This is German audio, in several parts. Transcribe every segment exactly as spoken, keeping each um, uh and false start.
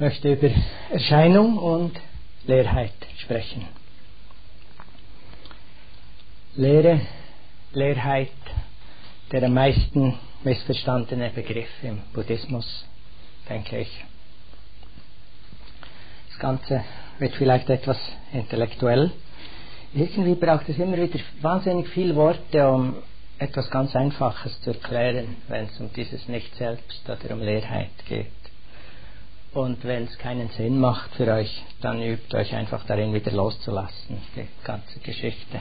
Ich möchte über Erscheinung und Leerheit sprechen. Leere, Leerheit, der am meisten missverstandene Begriff im Buddhismus, denke ich. Das Ganze wird vielleicht etwas intellektuell. Irgendwie braucht es immer wieder wahnsinnig viele Worte, um etwas ganz Einfaches zu erklären, wenn es um dieses Nicht-Selbst oder um Leerheit geht. Und wenn es keinen Sinn macht für euch, dann übt euch einfach darin, wieder loszulassen, die ganze Geschichte.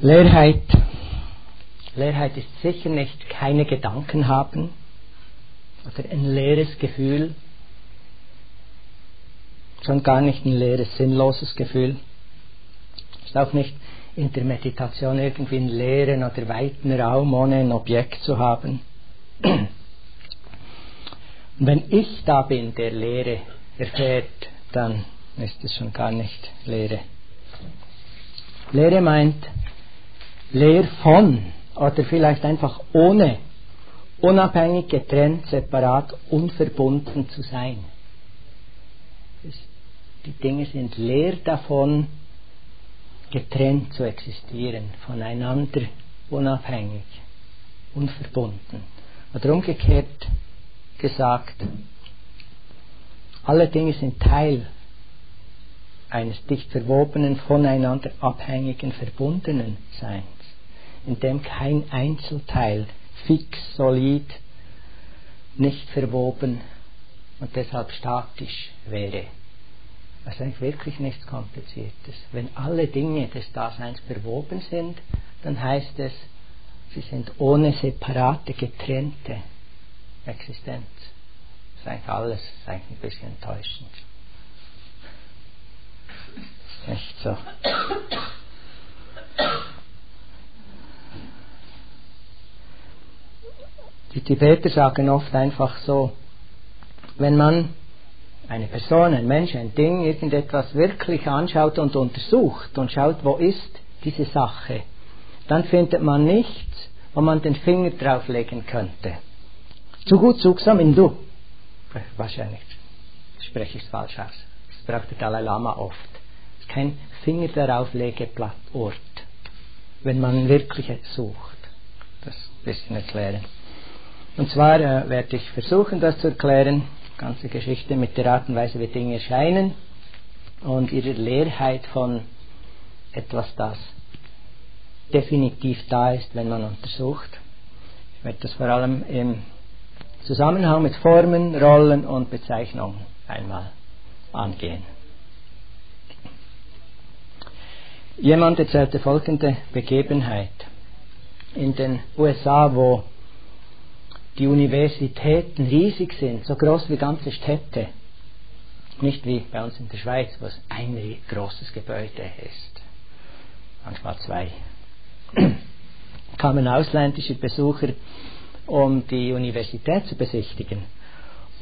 Leerheit. Leerheit ist sicher nicht keine Gedanken haben oder ein leeres Gefühl, schon gar nicht ein leeres, sinnloses Gefühl. Ist auch nicht in der Meditation irgendwie einen leeren oder weiten Raum ohne ein Objekt zu haben. Und wenn ich da bin, der Leere erfährt, dann ist es schon gar nicht Leere. Leere meint leer von oder vielleicht einfach ohne, unabhängig, getrennt, separat, unverbunden zu sein. Die Dinge sind leer davon, getrennt zu existieren, voneinander unabhängig, unverbunden. Oder umgekehrt gesagt, alle Dinge sind Teil eines dicht verwobenen, voneinander abhängigen, verbundenen Seins, in dem kein Einzelteil fix, solid, nicht verwoben und deshalb statisch wäre. Also eigentlich wirklich nichts Kompliziertes. Wenn alle Dinge des Daseins verwoben sind, dann heißt es, sie sind ohne separate, getrennte Existenz. Das ist eigentlich alles, das ist eigentlich ein bisschen enttäuschend. Nicht so. Die Tibeter sagen oft einfach so, wenn man eine Person, ein Mensch, ein Ding, irgendetwas wirklich anschaut und untersucht und schaut, wo ist diese Sache, dann findet man nichts, wo man den Finger drauflegen könnte. Zugut zugsam in du. Wahrscheinlich spreche ich es falsch aus. Das braucht der Dalai Lama oft. Es ist kein Finger darauflegeplattort, wenn man wirklich sucht. Das ein bisschen erklären. Und zwar äh, werde ich versuchen, das zu erklären. Ganze Geschichte mit der Art und Weise, wie Dinge erscheinen und ihrer Leerheit von etwas, das definitiv da ist, wenn man untersucht. Ich werde das vor allem im Zusammenhang mit Formen, Rollen und Bezeichnungen einmal angehen. Jemand erzählte folgende Begebenheit. In den U S A, wo die Universitäten riesig sind, so groß wie ganze Städte. Nicht wie bei uns in der Schweiz, wo es ein großes Gebäude ist. Manchmal zwei. Kamen ausländische Besucher, um die Universität zu besichtigen.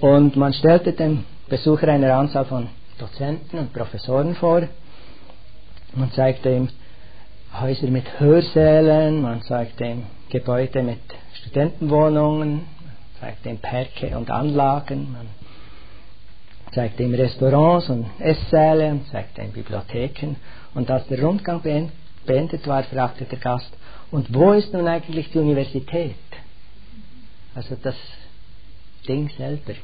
Und man stellte dem Besucher eine Anzahl von Dozenten und Professoren vor. Man zeigte ihm Häuser mit Hörsälen, man zeigte ihm Gebäude mit Studentenwohnungen, man zeigte ihm Parks und Anlagen, man zeigte ihm Restaurants und Esssäle, man zeigte ihm Bibliotheken. Und als der Rundgang beendet war, fragte der Gast, und wo ist nun eigentlich die Universität? Also das Ding selber.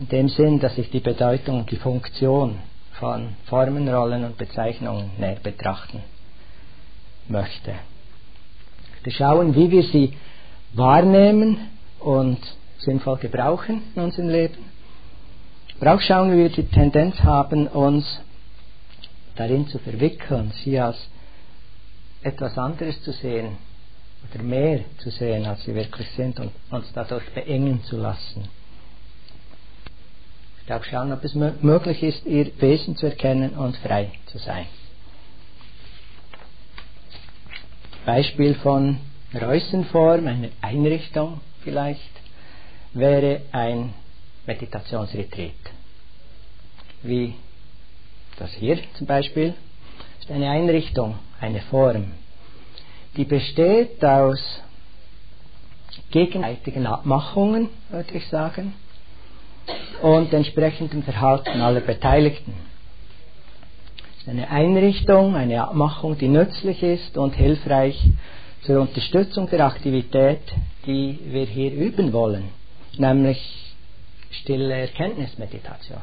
In dem Sinn, dass ich die Bedeutung und die Funktion von Formen, Rollen und Bezeichnungen näher betrachten möchte. Wir schauen, wie wir sie wahrnehmen und sinnvoll gebrauchen in unserem Leben. Aber auch schauen, wie wir die Tendenz haben, uns darin zu verwickeln, sie als etwas anderes zu sehen oder mehr zu sehen, als sie wirklich sind und uns dadurch beengen zu lassen. Ich darf schauen, ob es möglich ist, ihr Wesen zu erkennen und frei zu sein. Beispiel von Reusenform, einer Einrichtung vielleicht, wäre ein Meditationsretreat. Wie das hier zum Beispiel, ist eine Einrichtung, eine Form, die besteht aus gegenseitigen Abmachungen, würde ich sagen, und entsprechendem Verhalten aller Beteiligten. Es ist eine Einrichtung, eine Abmachung, die nützlich ist und hilfreich zur Unterstützung der Aktivität, die wir hier üben wollen, nämlich stille Erkenntnismeditation.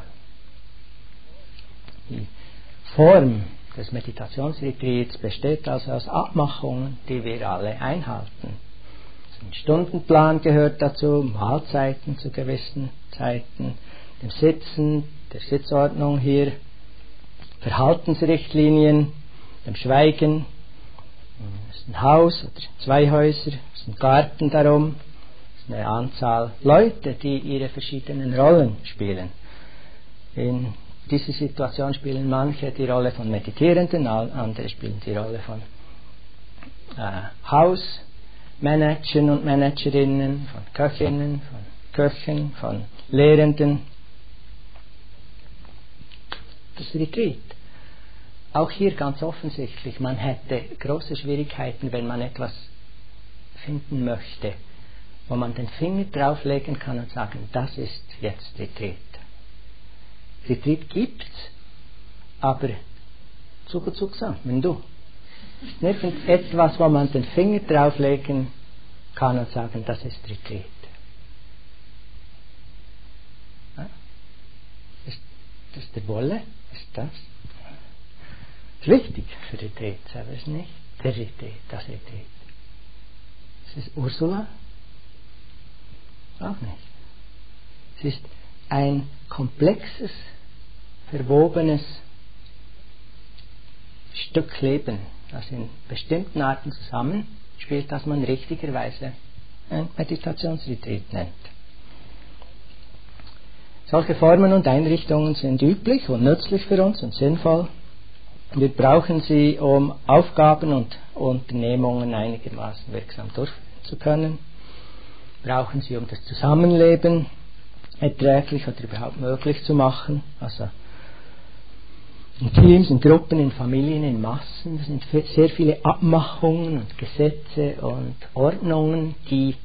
Die Form des Meditationsretreats besteht also aus Abmachungen, die wir alle einhalten. Ein Stundenplan gehört dazu, Mahlzeiten zu gewissen Zeiten, dem Sitzen, der Sitzordnung hier, Verhaltensrichtlinien, dem Schweigen. Es ist ein Haus oder zwei Häuser, es ist ein Garten darum, es ist eine Anzahl Leute, die ihre verschiedenen Rollen spielen. In dieser Situation spielen manche die Rolle von Meditierenden, andere spielen die Rolle von äh, Hausmanagern und Managerinnen, von Köchinnen, von Köchen, von Lehrenden. Das Retreat. Auch hier ganz offensichtlich, man hätte große Schwierigkeiten, wenn man etwas finden möchte, wo man den Finger drauflegen kann und sagen, das ist jetzt Retreat. Retreat gibt's, aber zug und zug zusammen, wenn du. Es ist nicht etwas, wo man den Finger drauflegen kann und sagen, das ist Retreat. Ja? Ist das der Wolle? Ist das? Das ist wichtig für Retreat, aber es ist nicht der Retreat, das Retreat. Es ist Ursula? Auch nicht. Es ist ein komplexes, verwobenes Stück Leben, das in bestimmten Arten zusammenspielt, das man richtigerweise ein Meditationsretreat nennt. Solche Formen und Einrichtungen sind üblich und nützlich für uns und sinnvoll. Wir brauchen sie, um Aufgaben und Unternehmungen einigermaßen wirksam durchführen zu können. Wir brauchen sie, um das Zusammenleben erträglich oder überhaupt möglich zu machen, also in Teams, in Gruppen, in Familien, in Massen. Das sind sehr viele Abmachungen und Gesetze und Ordnungen, die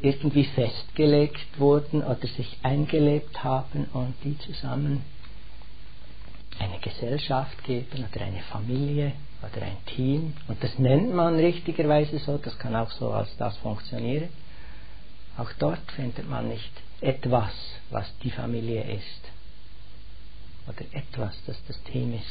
irgendwie festgelegt wurden oder sich eingelebt haben und die zusammen eine Gesellschaft geben oder eine Familie oder ein Team, und das nennt man richtigerweise so, das kann auch so als das funktionieren. Auch dort findet man nicht etwas, was die Familie ist, oder etwas, das das Team ist.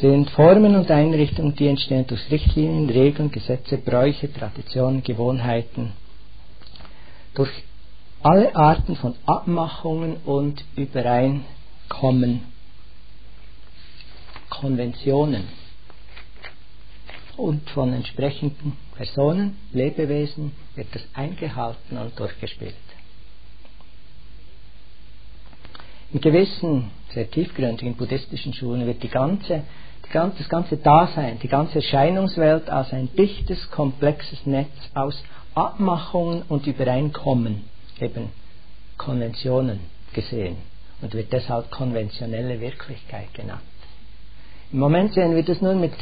Sind Formen und Einrichtungen, die entstehen durch Richtlinien, Regeln, Gesetze, Bräuche, Traditionen, Gewohnheiten, durch alle Arten von Abmachungen und Übereinkommen, Konventionen und von entsprechenden Personen, Lebewesen wird das eingehalten und durchgespielt. In gewissen, sehr tiefgründigen buddhistischen Schulen wird die ganze, die ganze, das ganze Dasein, die ganze Erscheinungswelt als ein dichtes, komplexes Netz aus Abmachungen und Übereinkommen, eben Konventionen, gesehen und wird deshalb konventionelle Wirklichkeit genannt. Im Moment sehen wir das nur mit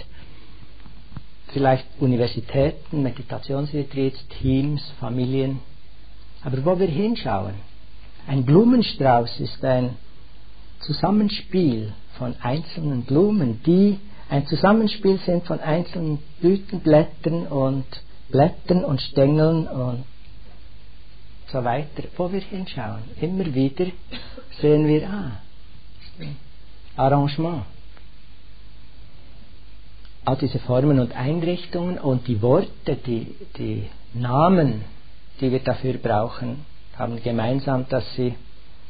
vielleicht Universitäten, Meditationsretreats, Teams, Familien. Aber wo wir hinschauen, ein Blumenstrauß ist ein Zusammenspiel von einzelnen Blumen, die ein Zusammenspiel sind von einzelnen Blütenblättern und Blättern und Stängeln und so weiter. Wo wir hinschauen, immer wieder sehen wir, ah, Arrangement. All diese Formen und Einrichtungen und die Worte, die, die Namen, die wir dafür brauchen, haben gemeinsam, dass sie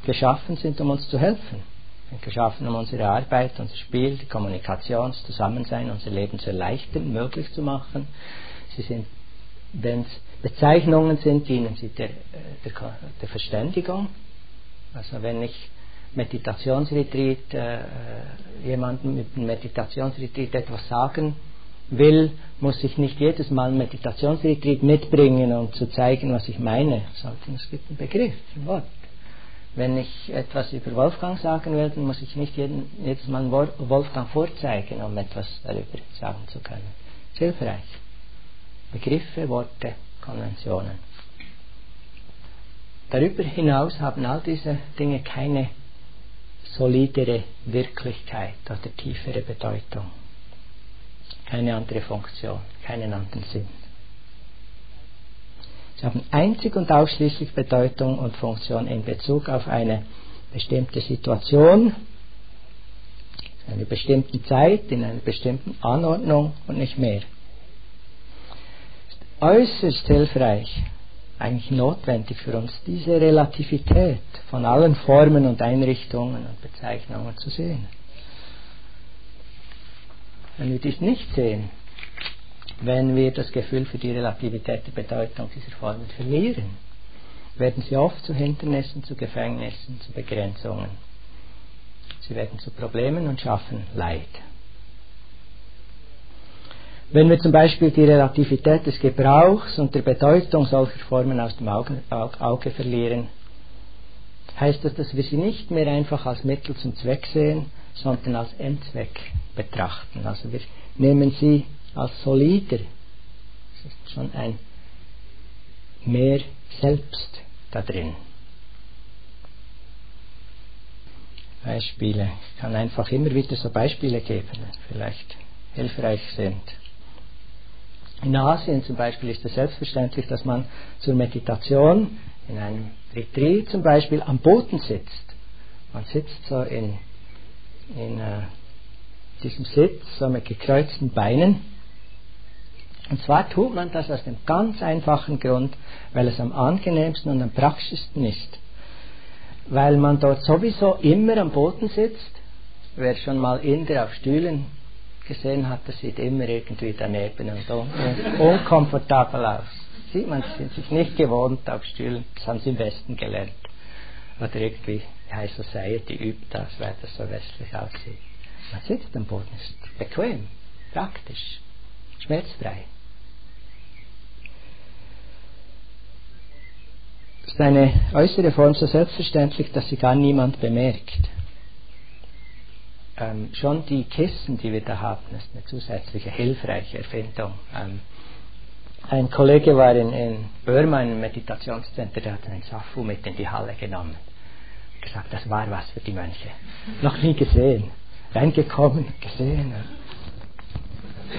geschaffen sind, um uns zu helfen. Sie sind geschaffen, um unsere Arbeit, unser Spiel, die Kommunikation, das Zusammensein, unser Leben zu erleichtern, möglich zu machen. Sie sind, wenn es Bezeichnungen sind, dienen sie der, der, der Verständigung. Also wenn ich Meditationsretreat, äh, jemandem mit dem Meditationsretreat etwas sagen will, muss ich nicht jedes Mal ein Meditationsretreat mitbringen, um zu zeigen, was ich meine, sondern es gibt einen Begriff, ein Wort. Wenn ich etwas über Wolfgang sagen will, dann muss ich nicht jeden, jedes Mal Wolfgang vorzeigen, um etwas darüber sagen zu können. hilfreich. Begriffe, Worte, Konventionen. Darüber hinaus haben all diese Dinge keine solidere Wirklichkeit oder tiefere Bedeutung, keine andere Funktion, keinen anderen Sinn. Sie haben einzig und ausschließlich Bedeutung und Funktion in Bezug auf eine bestimmte Situation, in einer bestimmten Zeit, in einer bestimmten Anordnung und nicht mehr. Es ist äußerst hilfreich, eigentlich notwendig für uns, diese Relativität von allen Formen und Einrichtungen und Bezeichnungen zu sehen. Wenn wir dies nicht sehen, wenn wir das Gefühl für die Relativität der Bedeutung dieser Formen verlieren, werden sie oft zu Hindernissen, zu Gefängnissen, zu Begrenzungen. Sie werden zu Problemen und schaffen Leid. Wenn wir zum Beispiel die Relativität des Gebrauchs und der Bedeutung solcher Formen aus dem Auge, Auge verlieren, heißt das, dass wir sie nicht mehr einfach als Mittel zum Zweck sehen, sondern als Endzweck betrachten. Also wir nehmen sie als solider. Es ist schon ein mehr selbst da drin. Beispiele. Ich kann einfach immer wieder so Beispiele geben, die vielleicht hilfreich sind. In Asien zum Beispiel ist es selbstverständlich, dass man zur Meditation in einem Retreat zum Beispiel am Boden sitzt. Man sitzt so in, in äh, diesem Sitz, so mit gekreuzten Beinen. Und zwar tut man das aus dem ganz einfachen Grund, weil es am angenehmsten und am praktischsten ist. Weil man dort sowieso immer am Boden sitzt. Wer schon mal Inder auf Stühlen gesehen hat, das sieht immer irgendwie daneben und un unkomfortabel aus. Sieht man, sie sind sich nicht gewohnt auf Stühlen, das haben sie im Westen gelernt. Oder irgendwie High Society übt das, weil das so westlich aussieht. Man sitzt am Boden, ist bequem, praktisch, schmerzfrei. Es ist eine äußere Form so selbstverständlich, dass sie gar niemand bemerkt. Ähm, schon die Kissen, die wir da haben, ist eine zusätzliche hilfreiche Erfindung. Ähm, ein Kollege war in, in Burma in einem Meditationscenter, der hat einen Safu mit in die Halle genommen. Er hat gesagt, das war was für die Mönche. Noch nie gesehen. Reingekommen, gesehen.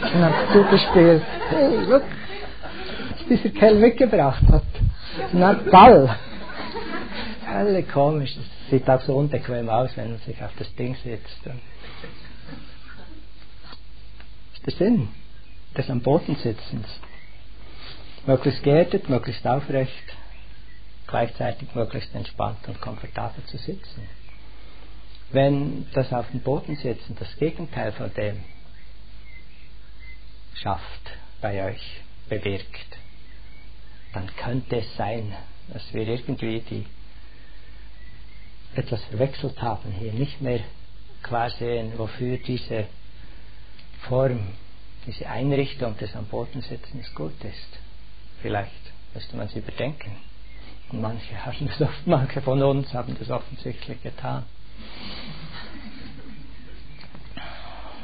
Und hat zugespielt. Hey, look, was dieser Kerl mitgebracht hat. Na, Ball. Alle komisch. Das sieht auch so unbequem aus, wenn man sich auf das Ding sitzt. Das ist der Sinn des am Boden Sitzens. Möglichst geerdet, möglichst aufrecht, gleichzeitig möglichst entspannt und komfortabel zu sitzen. Wenn das auf dem Boden sitzen das Gegenteil von dem schafft, bei euch bewirkt, dann könnte es sein, dass wir irgendwie die etwas verwechselt haben, hier nicht mehr klar sehen, wofür diese Form, diese Einrichtung des am Boden Sitzens gut ist. Vielleicht müsste man es überdenken. Und manche haben das oft, manche von uns haben das offensichtlich getan.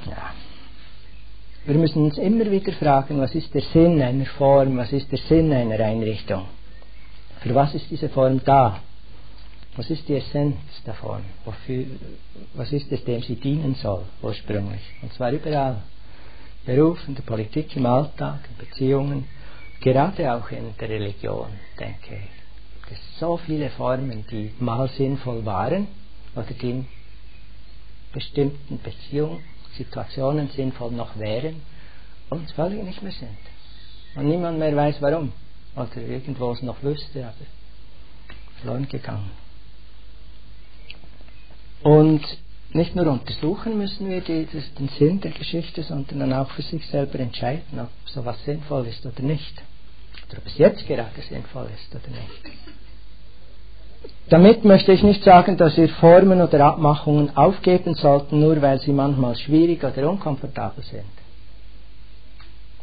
Ja. Wir müssen uns immer wieder fragen, was ist der Sinn einer Form, was ist der Sinn einer Einrichtung? Für was ist diese Form da? Was ist die Essenz der Form? Wofür, was ist es, dem sie dienen soll, ursprünglich? Und zwar überall. Beruf, in der Politik, im Alltag, in Beziehungen, gerade auch in der Religion, denke ich. Es gibt so viele Formen, die mal sinnvoll waren oder die in bestimmten Beziehungen, Situationen sinnvoll noch wären und völlig nicht mehr sind. Und niemand mehr weiß warum. Oder irgendwo es noch wüsste, aber verloren gegangen. Und nicht nur untersuchen müssen wir die, das, den Sinn der Geschichte, sondern dann auch für sich selber entscheiden, ob sowas sinnvoll ist oder nicht. Oder ob es jetzt gerade sinnvoll ist oder nicht. Damit möchte ich nicht sagen, dass wir Formen oder Abmachungen aufgeben sollten, nur weil sie manchmal schwierig oder unkomfortabel sind.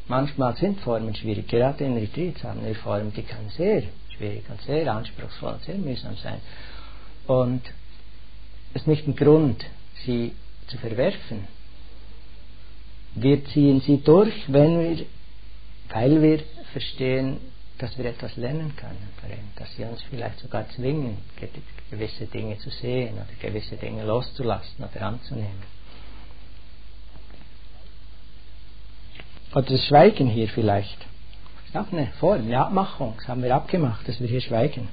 Manchmal sind Formen schwierig. Gerade in Retreats haben wir Formen, die können sehr schwierig und sehr anspruchsvoll und sehr mühsam sein. Und es ist nicht ein Grund, sie zu verwerfen. Wir ziehen sie durch, wenn wir, weil wir verstehen, dass wir etwas lernen können von ihm, dass sie uns vielleicht sogar zwingen, gewisse Dinge zu sehen oder gewisse Dinge loszulassen oder anzunehmen. Oder das Schweigen hier vielleicht. Das ist auch eine Form, eine Abmachung. Das haben wir abgemacht, dass wir hier schweigen.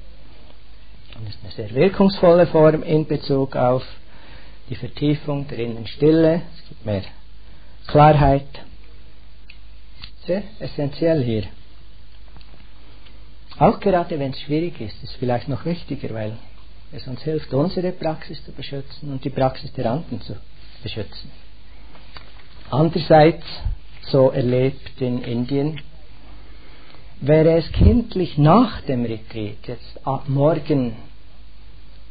Und das ist eine sehr wirkungsvolle Form in Bezug auf die Vertiefung der inneren Stille. Es gibt mehr Klarheit. Sehr essentiell hier. Auch gerade wenn es schwierig ist, ist es vielleicht noch wichtiger, weil es uns hilft, unsere Praxis zu beschützen und die Praxis der anderen zu beschützen. Andererseits, so erlebt in Indien, wäre es kindlich nach dem Retreat, jetzt ab morgen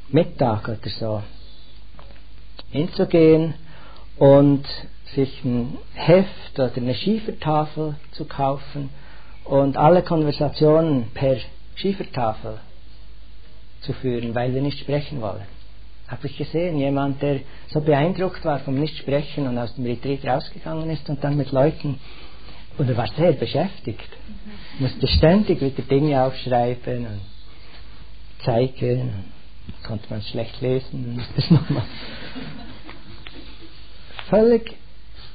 Mittag oder so, hinzugehen und sich ein Heft oder eine Schiefertafel zu kaufen und alle Konversationen per Schiefertafel zu führen, weil wir nicht sprechen wollen. Habe ich gesehen, jemand, der so beeindruckt war vom Nichtsprechen und aus dem Retreat rausgegangen ist und dann mit Leuten, und er war sehr beschäftigt, musste ständig wieder Dinge aufschreiben und zeigen, konnte man schlecht lesen, musste es nochmal. Völlig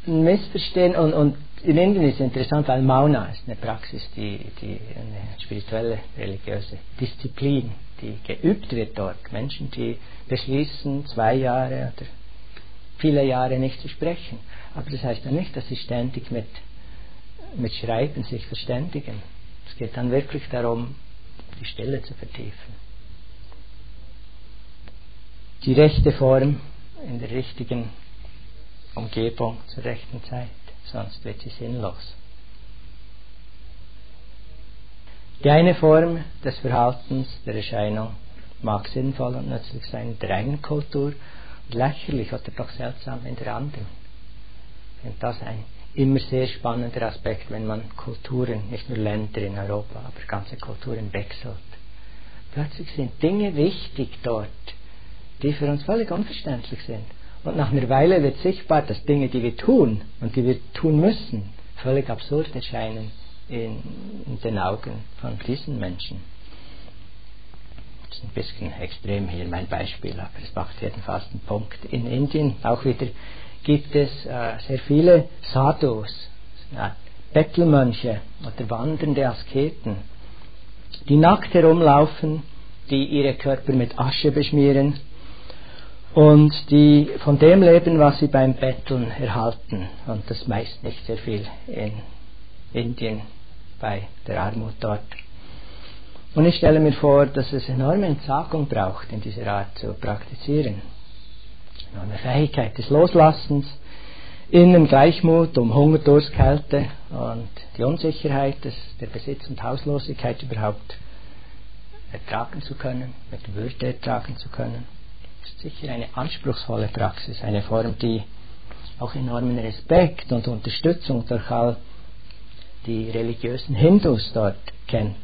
ein Missverstehen, und, und in Indien ist es interessant, weil Mauna ist eine Praxis, die, die eine spirituelle, religiöse Disziplin, die geübt wird dort. Menschen, die beschließen, zwei Jahre oder viele Jahre nicht zu sprechen. Aber das heißt ja nicht, dass sie ständig mit, mit Schreiben sich verständigen. Es geht dann wirklich darum, die Stille zu vertiefen. Die rechte Form in der richtigen Umgebung zur rechten Zeit, sonst wird sie sinnlos. Die eine Form des Verhaltens, der Erscheinung, mag sinnvoll und nützlich sein in der einen Kultur und lächerlich oder doch seltsam in der anderen. Ich finde das ein immer sehr spannender Aspekt, wenn man Kulturen, nicht nur Länder in Europa, aber ganze Kulturen wechselt. Plötzlich sind Dinge wichtig dort, die für uns völlig unverständlich sind. Und nach einer Weile wird sichtbar, dass Dinge, die wir tun und die wir tun müssen, völlig absurd erscheinen in den Augen von diesen Menschen. Das ist ein bisschen extrem hier mein Beispiel, aber es macht jedenfalls einen Punkt. In Indien auch wieder gibt es äh, sehr viele Sadhus, ja, Bettelmönche oder wandernde Asketen, die nackt herumlaufen, die ihre Körper mit Asche beschmieren und die von dem leben, was sie beim Betteln erhalten. Und das meist nicht sehr viel in Indien bei der Armut dort. Und ich stelle mir vor, dass es enorme Entsagung braucht, in dieser Art zu praktizieren. Enorme Fähigkeit des Loslassens, inneren Gleichmut um Hunger, Durst, Kälte und die Unsicherheit des, der Besitz- und Hauslosigkeit überhaupt ertragen zu können, mit Würde ertragen zu können. Das ist sicher eine anspruchsvolle Praxis, eine Form, die auch enormen Respekt und Unterstützung durch all die religiösen Hindus dort kennt.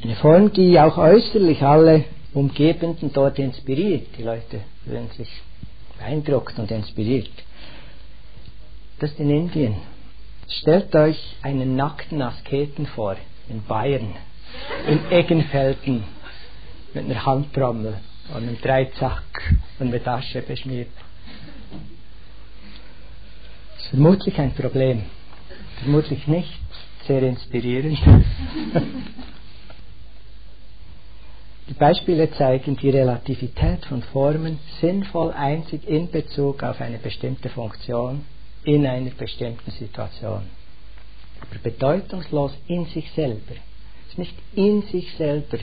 Eine Form, die auch äußerlich alle Umgebenden dort inspiriert. Die Leute fühlen sich beeindruckt und inspiriert. Das ist in Indien. Stellt euch einen nackten Asketen vor, in Bayern, in Eggenfelden, mit einer Handtrommel und einem Dreizack und mit Asche beschmiert. Vermutlich ein Problem. Vermutlich nicht sehr inspirierend. Die Beispiele zeigen die Relativität von Formen, sinnvoll einzig in Bezug auf eine bestimmte Funktion in einer bestimmten Situation. Aber bedeutungslos in sich selber. Es ist nicht in sich selber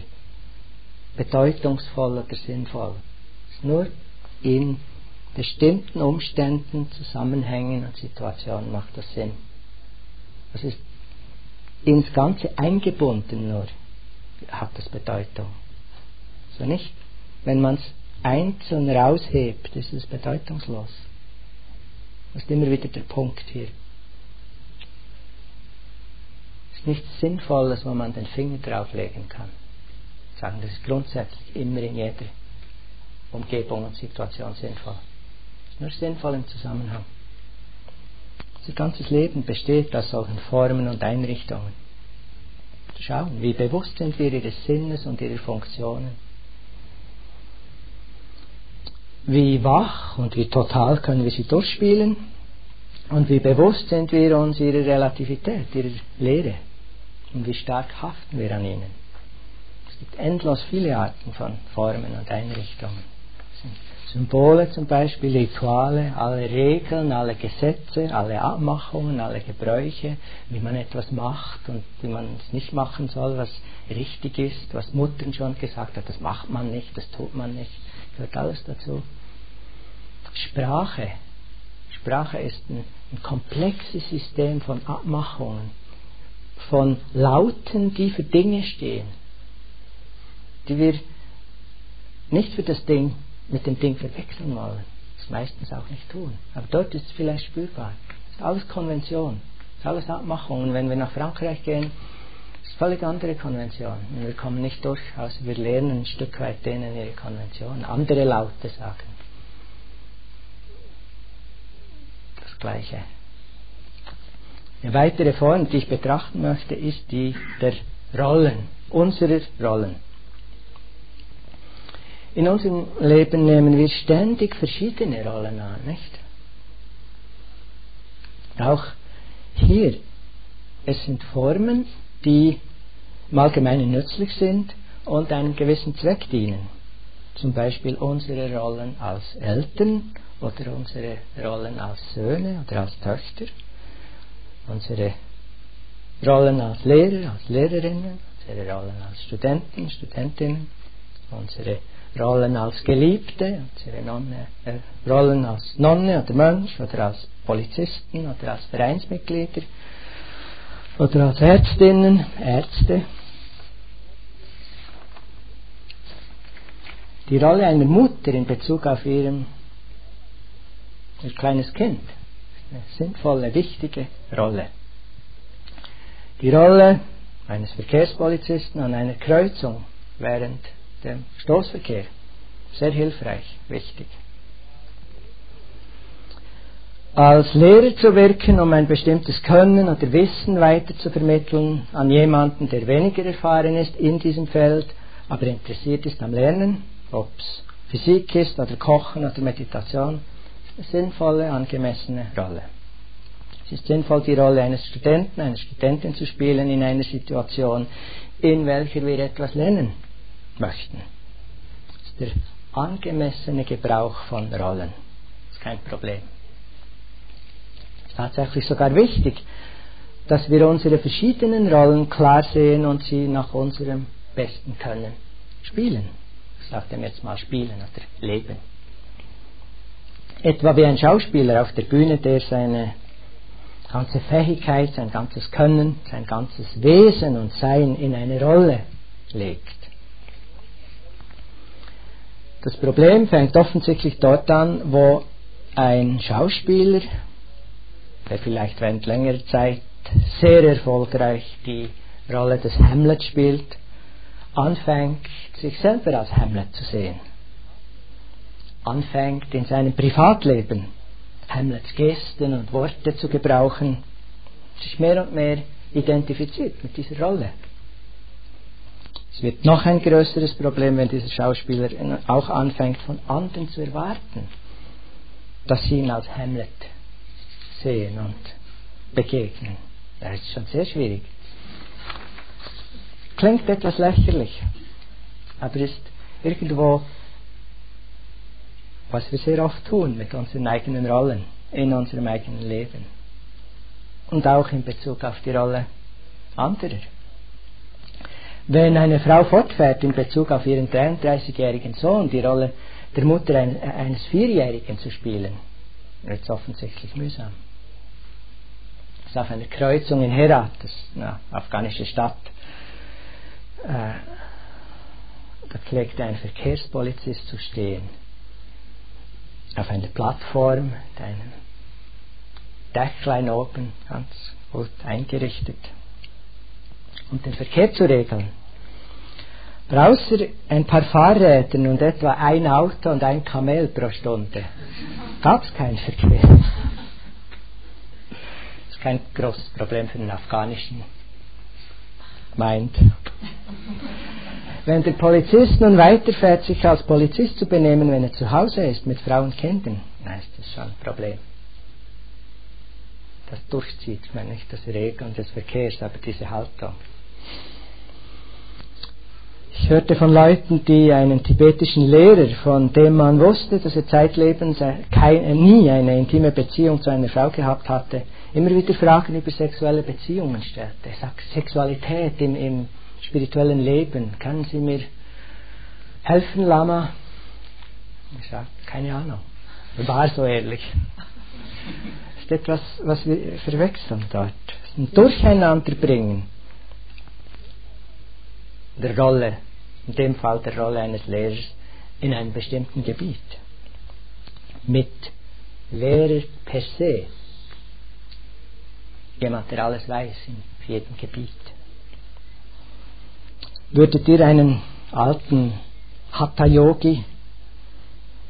bedeutungsvoll oder sinnvoll. Es ist nur in bestimmten Umständen, Zusammenhängen und Situationen macht das Sinn. Das ist ins Ganze eingebunden, nur hat das Bedeutung. So nicht, wenn man es einzeln raushebt, ist es bedeutungslos. Das ist immer wieder der Punkt hier. Es ist nichts Sinnvolles, wo man den Finger drauflegen kann. Sagen, das ist grundsätzlich immer in jeder Umgebung und Situation sinnvoll. nur sinnvoll im Zusammenhang. Unser ganzes Leben besteht aus solchen Formen und Einrichtungen. Schauen, wie bewusst sind wir ihres Sinnes und ihrer Funktionen. Wie wach und wie total können wir sie durchspielen und wie bewusst sind wir uns ihrer Relativität, ihrer Leere und wie stark haften wir an ihnen. Es gibt endlos viele Arten von Formen und Einrichtungen. Das sind Symbole zum Beispiel, Rituale, alle Regeln, alle Gesetze, alle Abmachungen, alle Gebräuche, wie man etwas macht und wie man es nicht machen soll, was richtig ist, was Mutter schon gesagt hat, das macht man nicht, das tut man nicht, gehört alles dazu. Sprache. Sprache ist ein, ein komplexes System von Abmachungen, von Lauten, die für Dinge stehen, die wir nicht für das Ding mit dem Ding verwechseln wollen, das meistens auch nicht tun. Aber dort ist es vielleicht spürbar. Das ist alles Konvention, das ist alles Abmachung. Und wenn wir nach Frankreich gehen, ist es völlig andere Konvention. Und wir kommen nicht durch, außer wir lernen ein Stück weit denen ihre Konvention, andere Laute sagen. Das Gleiche. Eine weitere Form, die ich betrachten möchte, ist die der Rollen, unserer Rollen. In unserem Leben nehmen wir ständig verschiedene Rollen an, nicht? Auch hier, es sind Formen, die im Allgemeinen nützlich sind und einem gewissen Zweck dienen. Zum Beispiel unsere Rollen als Eltern oder unsere Rollen als Söhne oder als Töchter, unsere Rollen als Lehrer, als Lehrerinnen, unsere Rollen als Studenten, Studentinnen, unsere Rollen als Geliebte, unsere Nonne, äh, Rollen als Nonne oder Mönch oder als Polizisten oder als Vereinsmitglieder oder als Ärztinnen, Ärzte. Die Rolle einer Mutter in Bezug auf ihrem, ihr kleines Kind ist eine sinnvolle, wichtige Rolle. Die Rolle eines Verkehrspolizisten an einer Kreuzung während dem Stoßverkehr. Sehr hilfreich, wichtig. Als Lehrer zu wirken, um ein bestimmtes Können oder Wissen weiter zu vermitteln an jemanden, der weniger erfahren ist in diesem Feld, aber interessiert ist am Lernen, ob es Physik ist oder Kochen oder Meditation, eine sinnvolle, angemessene Rolle. Es ist sinnvoll, die Rolle eines Studenten, einer Studentin zu spielen in einer Situation, in welcher wir etwas lernen möchten. Das ist der angemessene Gebrauch von Rollen. Das ist kein Problem. Es ist tatsächlich sogar wichtig, dass wir unsere verschiedenen Rollen klar sehen und sie nach unserem besten Können spielen. Ich sage dem jetzt mal spielen oder leben. Etwa wie ein Schauspieler auf der Bühne, der seine ganze Fähigkeit, sein ganzes Können, sein ganzes Wesen und Sein in eine Rolle legt. Das Problem fängt offensichtlich dort an, wo ein Schauspieler, der vielleicht während längerer Zeit sehr erfolgreich die Rolle des Hamlet spielt, anfängt, sich selber als Hamlet zu sehen. Anfängt, in seinem Privatleben Hamlets Gesten und Worte zu gebrauchen, sich mehr und mehr identifiziert mit dieser Rolle. Es wird noch ein größeres Problem, wenn dieser Schauspieler auch anfängt, von anderen zu erwarten, dass sie ihn als Hamlet sehen und begegnen. Das ist schon sehr schwierig. Klingt etwas lächerlich, aber ist irgendwo, was wir sehr oft tun mit unseren eigenen Rollen in unserem eigenen Leben und auch in Bezug auf die Rolle anderer. Wenn eine Frau fortfährt in Bezug auf ihren dreiunddreißigjährigen Sohn, die Rolle der Mutter eines Vierjährigen zu spielen, wird es offensichtlich mühsam. Das ist auf einer Kreuzung in Herat, das ist eine afghanische Stadt. Äh, da pflegt ein Verkehrspolizist zu stehen. Auf einer Plattform, mit einem Dächlein oben, ganz gut eingerichtet, um den Verkehr zu regeln. Außer ein paar Fahrrädern und etwa ein Auto und ein Kamel pro Stunde gab es keinen Verkehr. Das ist kein großes Problem für den afghanischen Mind. Wenn der Polizist nun weiterfährt, sich als Polizist zu benehmen, wenn er zu Hause ist, mit Frauen und Kindern, dann ist das schon ein Problem. Das durchzieht, ich meine nicht das Regeln des Verkehrs, aber diese Haltung. Ich hörte von Leuten, die einen tibetischen Lehrer, von dem man wusste, dass er zeitlebens keine, nie eine intime Beziehung zu einer Frau gehabt hatte, immer wieder Fragen über sexuelle Beziehungen stellte. Er sagt, Sexualität im, im spirituellen Leben, können Sie mir helfen, Lama? Ich sage, keine Ahnung. Er war so ehrlich. Das ist etwas, was wir verwechseln dort. Das ist ein Durcheinanderbringen der Rolle, in dem Fall der Rolle eines Lehrers in einem bestimmten Gebiet. Mit Lehrer per se, jemand, der alles weiß in jedem Gebiet. Würdet ihr einen alten Hatha-Yogi,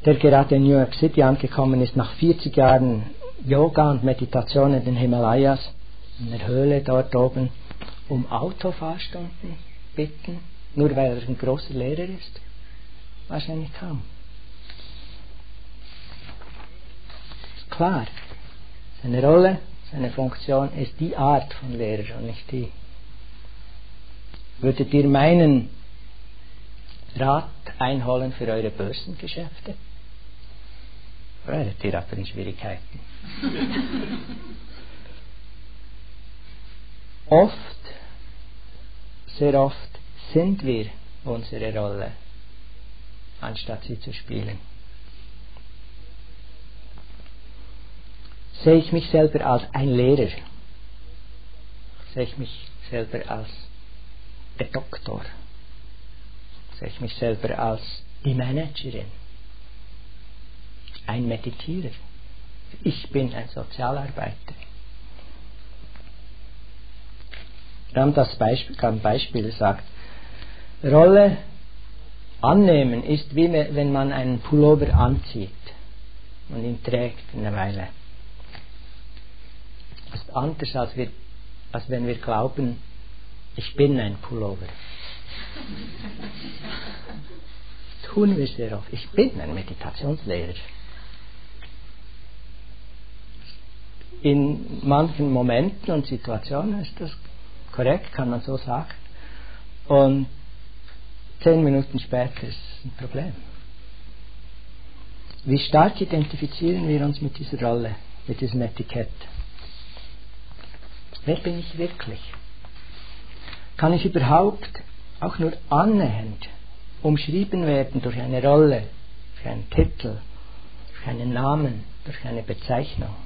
der gerade in New York City angekommen ist, nach vierzig Jahren Yoga und Meditation in den Himalayas, in der Höhle dort oben, um Autofahrstunden bitten, nur weil er ein großer Lehrer ist? Wahrscheinlich kaum. Klar, seine Rolle, seine Funktion ist die Art von Lehrer und nicht die. Würdet ihr meinen Rat einholen für eure Börsengeschäfte? Wäret ihr aber in Schwierigkeiten. Oft, sehr oft sind wir unsere Rolle, anstatt sie zu spielen. Sehe ich mich selber als ein Lehrer? Sehe ich mich selber als der Doktor? Sehe ich mich selber als die Managerin? Ein Meditierer? Ich bin ein Sozialarbeiter. Ram das Beispiel, ein Beispiel sagt, Rolle annehmen ist wie wenn man einen Pullover anzieht und ihn trägt eine Weile. Das ist anders als, wir, als wenn wir glauben, ich bin ein Pullover. Tun wir sehr oft. Ich bin ein Meditationslehrer. In manchen Momenten und Situationen ist das korrekt, kann man so sagen. Und zehn Minuten später ist es ein Problem. Wie stark identifizieren wir uns mit dieser Rolle, mit diesem Etikett? Wer bin ich wirklich? Kann ich überhaupt auch nur annähernd umschrieben werden durch eine Rolle, durch einen Titel, durch einen Namen, durch eine Bezeichnung?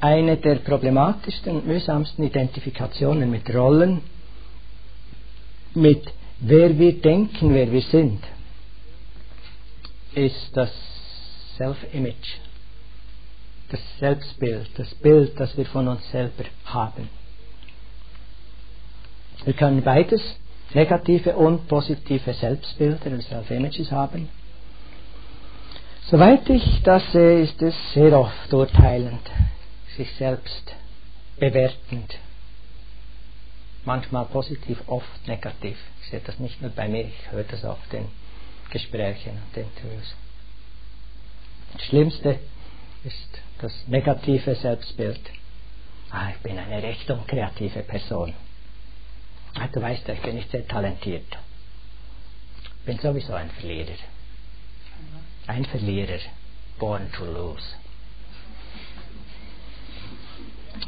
Eine der problematischsten und mühsamsten Identifikationen mit Rollen, mit wer wir denken, wer wir sind, ist das Self-Image, das Selbstbild, das Bild, das wir von uns selber haben. Wir können beides, negative und positive Selbstbilder und Self-Images haben. Soweit ich das sehe, ist es sehr oft urteilend, sich selbst bewertend, manchmal positiv, oft negativ. Ich sehe das nicht nur bei mir, ich höre das oft in Gesprächen und Interviews. Das Schlimmste ist das negative Selbstbild. Ah, ich bin eine recht unkreative Person. Ah, du weißt ja, ich bin nicht sehr talentiert. Ich bin sowieso ein Verlierer. Ein Verlierer, born to lose.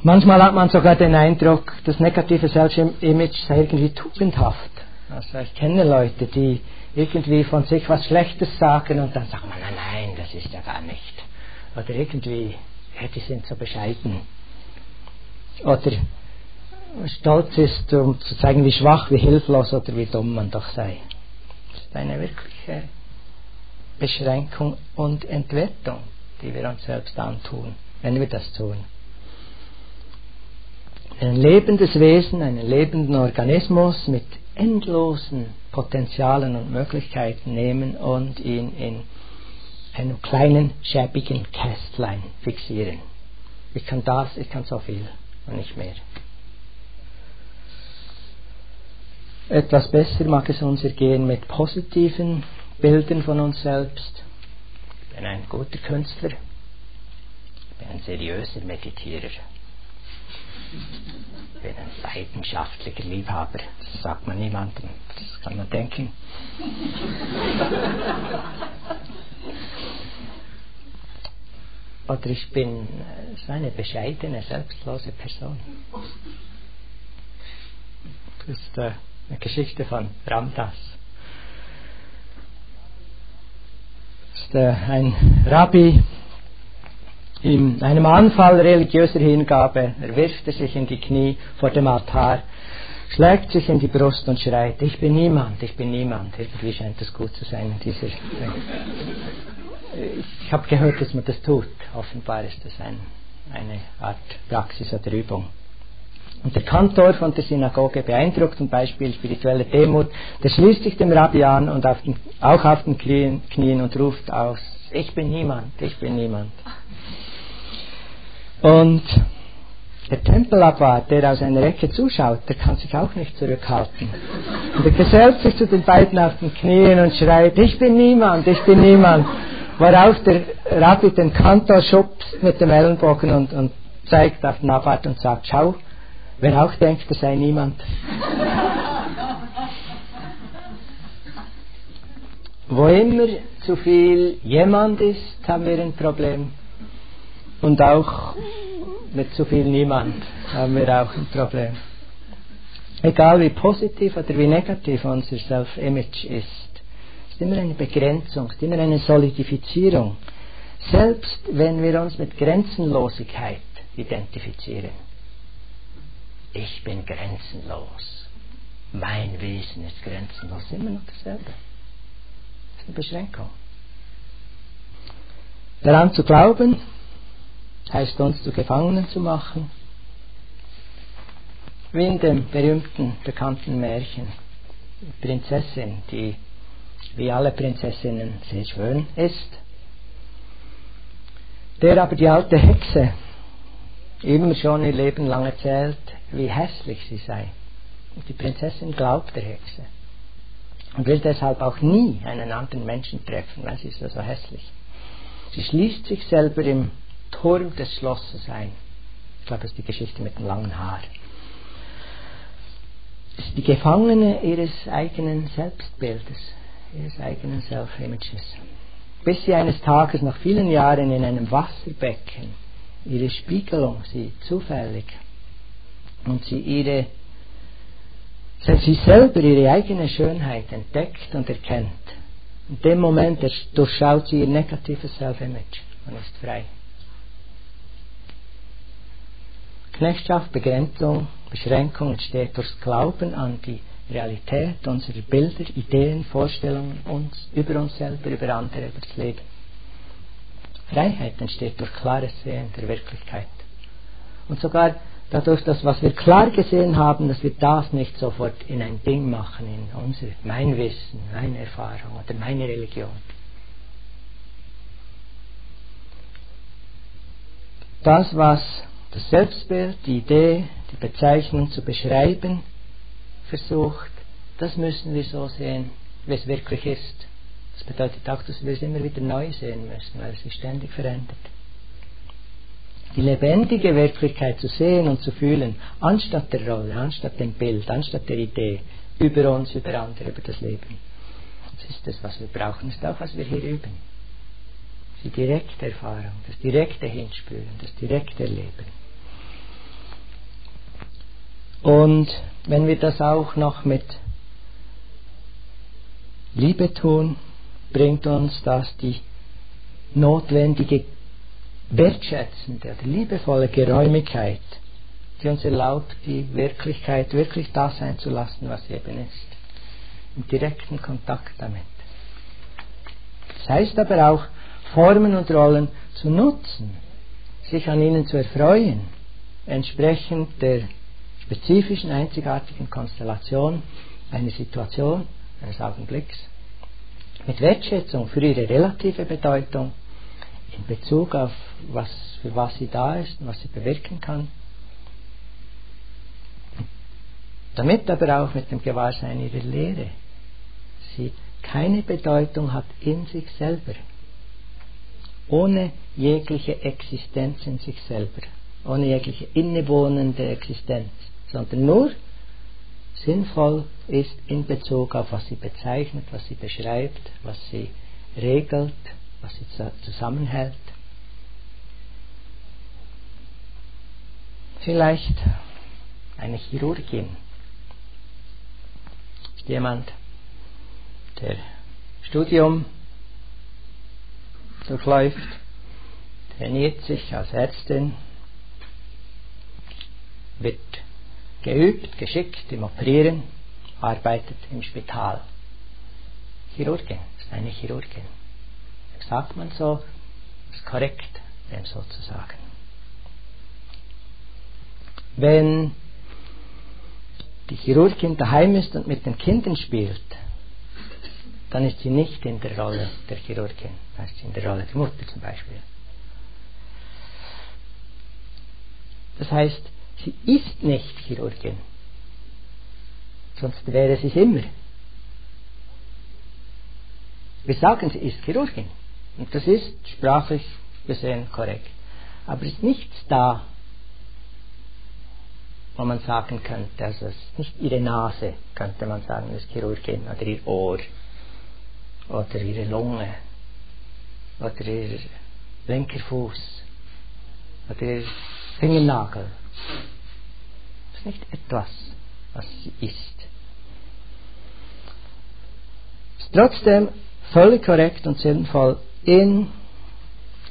Manchmal hat man sogar den Eindruck, das negative Self-Image sei irgendwie tugendhaft. Also ich kenne Leute, die irgendwie von sich was Schlechtes sagen und dann sagt man, nein, nein, das ist ja gar nicht. Oder irgendwie, ja, die sind so bescheiden. Oder stolz ist, um zu zeigen, wie schwach, wie hilflos oder wie dumm man doch sei. Das ist eine wirkliche Beschränkung und Entwertung, die wir uns selbst antun, wenn wir das tun. ein lebendes Wesen, einen lebenden Organismus mit endlosen Potenzialen und Möglichkeiten nehmen und ihn in einem kleinen, schäbigen Kästlein fixieren. Ich kann das, ich kann so viel und nicht mehr. Etwas besser mag es uns ergehen mit positiven Bildern von uns selbst. Ich bin ein guter Künstler, ich bin ein seriöser Meditierer, ich bin ein leidenschaftlicher Liebhaber, das sagt man niemandem, das kann man denken. Oder ich bin so eine bescheidene, selbstlose Person. Das ist äh, eine Geschichte von Ramdas. Das ist äh, ein Rabbi. In einem Anfall religiöser Hingabe, er wirft sich in die Knie vor dem Altar, schlägt sich in die Brust und schreit: Ich bin niemand, ich bin niemand. Irgendwie scheint das gut zu sein in dieser... Ich habe gehört, dass man das tut. Offenbar ist das ein, eine Art Praxis oder Übung. Und der Kantor von der Synagoge, beeindruckt vom Beispiel spiritueller Demut, der schließt sich dem Rabbi an und auf den, auch auf den Knien, Knien und ruft aus: Ich bin niemand, ich bin niemand. Und der Tempelabwart, der aus einer Ecke zuschaut, der kann sich auch nicht zurückhalten. Und er gesellt sich zu den beiden auf den Knien und schreit: Ich bin niemand, ich bin niemand. Worauf der Rabbi den Kantor schubst mit dem Ellenbogen und, und zeigt auf den Abwart und sagt: Schau, wer auch denkt, er sei niemand. Wo immer zu viel jemand ist, haben wir ein Problem. Und auch mit zu viel niemand haben wir auch ein Problem. Egal wie positiv oder wie negativ unser Self-Image ist, ist immer eine Begrenzung, ist immer eine Solidifizierung. Selbst wenn wir uns mit Grenzenlosigkeit identifizieren. Ich bin grenzenlos. Mein Wesen ist grenzenlos. Immer noch dasselbe. Das ist eine Beschränkung. Daran zu glauben, heißt uns zu Gefangenen zu machen. Wie in dem berühmten, bekannten Märchen. Die Prinzessin, die wie alle Prinzessinnen sehr schön ist, der aber die alte Hexe immer schon ihr Leben lang erzählt, wie hässlich sie sei. Und die Prinzessin glaubt der Hexe und will deshalb auch nie einen anderen Menschen treffen, weil sie ist ja so hässlich. Sie schließt sich selber im Turm des Schlosses ein. Ich glaube, das ist die Geschichte mit dem langen Haar. Das ist die Gefangene ihres eigenen Selbstbildes, ihres eigenen Self-Images. Bis sie eines Tages, nach vielen Jahren, in einem Wasserbecken ihre Spiegelung sieht, zufällig, und sie ihre, sie selber ihre eigene Schönheit entdeckt und erkennt. In dem Moment durchschaut sie ihr negatives Self-Image und ist frei. Knechtschaft, Begrenzung, Beschränkung entsteht durchs Glauben an die Realität unserer Bilder, Ideen, Vorstellungen uns, über uns selber, über andere, über das Leben. Freiheit entsteht durch klares Sehen der Wirklichkeit. Und sogar dadurch, dass was wir klar gesehen haben, dass wir das nicht sofort in ein Ding machen, in unser, mein Wissen, meine Erfahrung oder meine Religion. Das, was das Selbstbild, die Idee, die Bezeichnung zu beschreiben versucht, das müssen wir so sehen, wie es wirklich ist. Das bedeutet auch, dass wir es immer wieder neu sehen müssen, weil es sich ständig verändert. Die lebendige Wirklichkeit zu sehen und zu fühlen, anstatt der Rolle, anstatt dem Bild, anstatt der Idee, über uns, über andere, über das Leben. Das ist das, was wir brauchen, das ist auch, was wir hier üben. Die direkte Erfahrung, das direkte Hinspüren, das direkte Erleben. Und wenn wir das auch noch mit Liebe tun, bringt uns das die notwendige wertschätzende oder liebevolle Geräumigkeit, die uns erlaubt, die Wirklichkeit wirklich da sein zu lassen, was sie eben ist. Im direkten Kontakt damit. Das heißt aber auch, Formen und Rollen zu nutzen, sich an ihnen zu erfreuen, entsprechend der spezifischen, einzigartigen Konstellation eine Situation eines Augenblicks mit Wertschätzung für ihre relative Bedeutung in Bezug auf was, für was sie da ist und was sie bewirken kann, damit aber auch mit dem Gewahrsein ihrer Lehre sie keine Bedeutung hat in sich selber, ohne jegliche Existenz in sich selber, ohne jegliche innewohnende Existenz, sondern nur sinnvoll ist in Bezug auf was sie bezeichnet, was sie beschreibt, was sie regelt, was sie zusammenhält. Vielleicht eine Chirurgin ist jemand, der Studium durchläuft, trainiert sich als Ärztin, wird geübt, geschickt im Operieren, arbeitet im Spital. Chirurgin, ist eine Chirurgin. Sagt man so, ist korrekt, dem so zu sagen. Wenn die Chirurgin daheim ist und mit den Kindern spielt, dann ist sie nicht in der Rolle der Chirurgin, dann ist sie in der Rolle der Mutter zum Beispiel. Das heißt, sie ist nicht Chirurgin, sonst wäre sie es immer. Wir sagen, sie ist Chirurgin und das ist sprachlich gesehen korrekt, aber es ist nichts da, wo man sagen könnte, also es ist nicht ihre Nase, könnte man sagen, ist Chirurgin, oder ihr Ohr oder ihre Lunge oder ihr linker Fuß oder ihr Fingernagel. Das ist nicht etwas, was sie ist. Ist trotzdem völlig korrekt und sinnvoll, im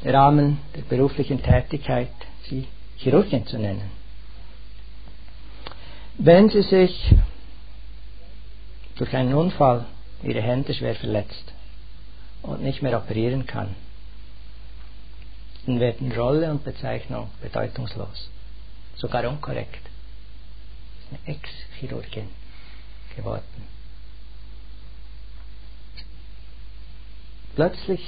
Rahmen der beruflichen Tätigkeit sie Chirurgin zu nennen. Wenn sie sich durch einen Unfall ihre Hände schwer verletzt und nicht mehr operieren kann, dann werden Rolle und Bezeichnung bedeutungslos, sogar unkorrekt. Sie ist eine Ex-Chirurgin geworden. Plötzlich